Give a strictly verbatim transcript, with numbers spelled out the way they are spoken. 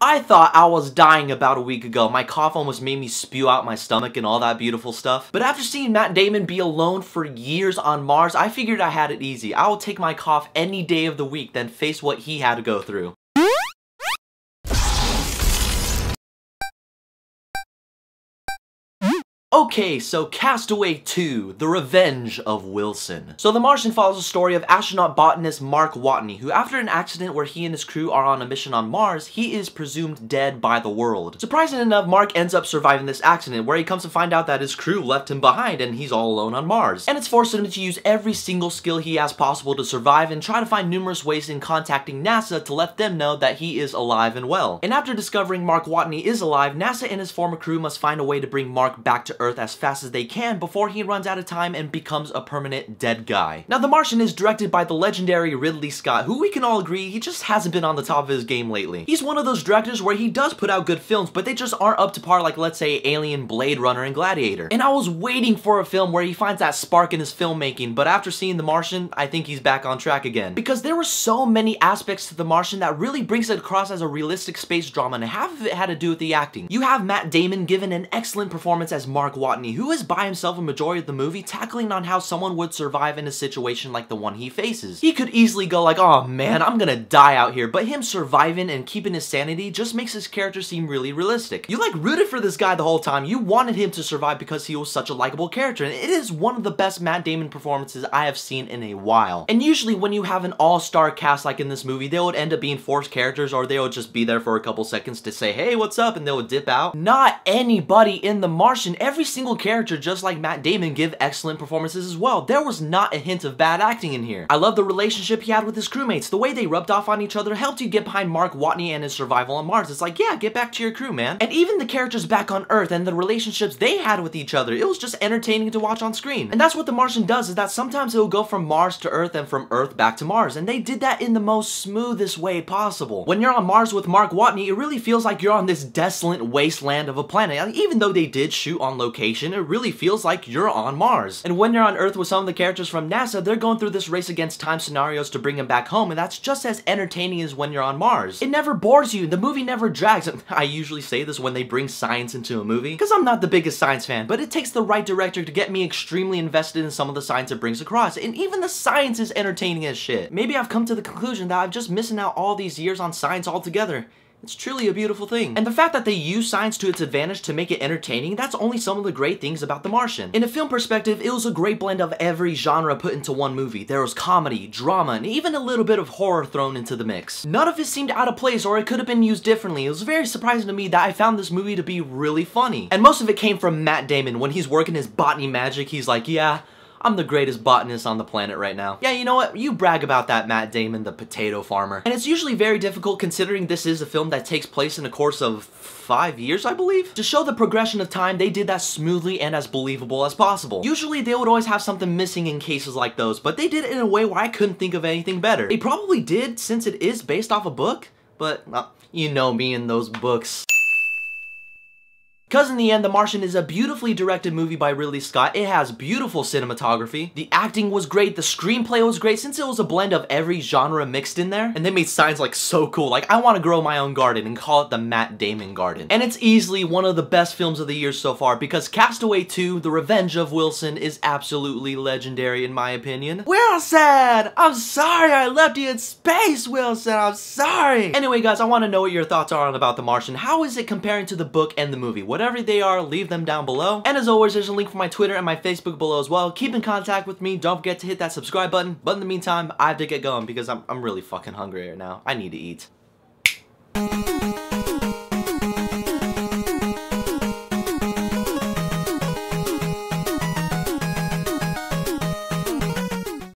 I thought I was dying about a week ago. My cough almost made me spew out my stomach and all that beautiful stuff. But after seeing Matt Damon be alone for years on Mars, I figured I had it easy. I will take my cough any day of the week than face what he had to go through. Okay, so Castaway two, The Revenge of Wilson. So The Martian follows the story of astronaut botanist Mark Watney, who after an accident where he and his crew are on a mission on Mars, he is presumed dead by the world. Surprisingly enough, Mark ends up surviving this accident, where he comes to find out that his crew left him behind and he's all alone on Mars. And it's forced him to use every single skill he has possible to survive and try to find numerous ways in contacting NASA to let them know that he is alive and well. And after discovering Mark Watney is alive, NASA and his former crew must find a way to bring Mark back to Earth as fast as they can before he runs out of time and becomes a permanent dead guy. Now, The Martian is directed by the legendary Ridley Scott, who we can all agree he just hasn't been on the top of his game lately. He's one of those directors where he does put out good films, but they just aren't up to par like, let's say, Alien, Blade Runner, and Gladiator. And I was waiting for a film where he finds that spark in his filmmaking, but after seeing The Martian, I think he's back on track again. Because there were so many aspects to The Martian that really brings it across as a realistic space drama, and half of it had to do with the acting. You have Matt Damon giving an excellent performance as Mark Watney, who is by himself a majority of the movie, tackling on how someone would survive in a situation like the one he faces. He could easily go like, oh man, I'm gonna die out here, but him surviving and keeping his sanity just makes his character seem really realistic. You like rooted for this guy the whole time. You wanted him to survive because he was such a likable character, and it is one of the best Matt Damon performances I have seen in a while. And usually when you have an all-star cast like in this movie, they would end up being forced characters, or they would just be there for a couple seconds to say, hey, what's up, and they would dip out. Not anybody in The Martian. Every single character, just like Matt Damon, give excellent performances as well. There was not a hint of bad acting in here. I love the relationship he had with his crewmates. The way they rubbed off on each other helped you get behind Mark Watney and his survival on Mars. It's like, yeah, get back to your crew, man. And even the characters back on Earth and the relationships they had with each other, it was just entertaining to watch on screen. And that's what The Martian does, is that sometimes it will go from Mars to Earth and from Earth back to Mars, and they did that in the most smoothest way possible. When you're on Mars with Mark Watney, it really feels like you're on this desolate wasteland of a planet. Like, even though they did shoot on location, it really feels like you're on Mars. And when you're on Earth with some of the characters from NASA, they're going through this race against time scenarios to bring them back home, and that's just as entertaining as when you're on Mars. It never bores you, the movie never drags. I usually say this when they bring science into a movie, because I'm not the biggest science fan, but it takes the right director to get me extremely invested in some of the science it brings across, and even the science is entertaining as shit. Maybe I've come to the conclusion that I've just missing out all these years on science altogether. It's truly a beautiful thing. And the fact that they use science to its advantage to make it entertaining, that's only some of the great things about The Martian. In a film perspective, it was a great blend of every genre put into one movie. There was comedy, drama, and even a little bit of horror thrown into the mix. None of it seemed out of place, or it could have been used differently. It was very surprising to me that I found this movie to be really funny. And most of it came from Matt Damon. When he's working his botany magic, he's like, yeah, I'm the greatest botanist on the planet right now. Yeah, you know what? You brag about that, Matt Damon, the potato farmer. And it's usually very difficult, considering this is a film that takes place in a course of five years, I believe? To show the progression of time, they did that smoothly and as believable as possible. Usually, they would always have something missing in cases like those, but they did it in a way where I couldn't think of anything better. They probably did, since it is based off a book, but uh, you know me and those books. Because in the end, The Martian is a beautifully directed movie by Ridley Scott. It has beautiful cinematography. The acting was great. The screenplay was great, since it was a blend of every genre mixed in there. And they made signs like so cool. Like, I want to grow my own garden and call it the Matt Damon Garden. And it's easily one of the best films of the year so far, because Castaway two, The Revenge of Wilson, is absolutely legendary in my opinion. Wilson! I'm sorry I left you in space, Wilson! I'm sorry! Anyway, guys, I want to know what your thoughts are on about The Martian. How is it comparing to the book and the movie? What Whatever they are, leave them down below. And as always, there's a link for my Twitter and my Facebook below as well. Keep in contact with me. Don't forget to hit that subscribe button. But in the meantime, I have to get going because I'm, I'm really fucking hungry right now. I need to eat.